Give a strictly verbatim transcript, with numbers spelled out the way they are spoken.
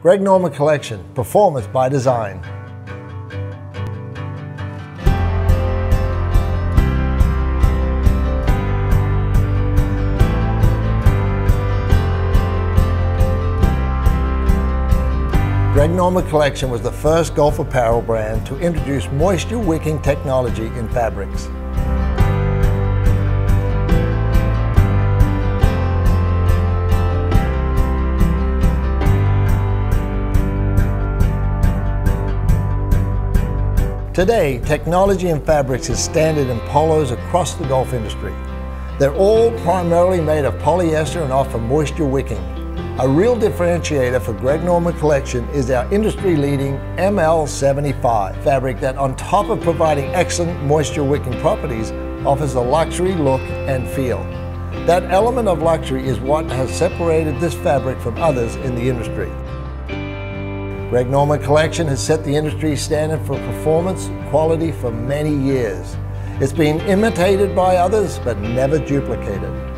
Greg Norman Collection, performance by design. Greg Norman Collection was the first golf apparel brand to introduce moisture wicking technology in fabrics. Today, technology in fabrics is standard in polos across the golf industry. They're all primarily made of polyester and offer moisture wicking. A real differentiator for Greg Norman Collection is our industry-leading M L seventy-five fabric that, on top of providing excellent moisture-wicking properties, offers a luxury look and feel. That element of luxury is what has separated this fabric from others in the industry. Greg Norman Collection has set the industry standard for performance quality for many years. It's been imitated by others, but never duplicated.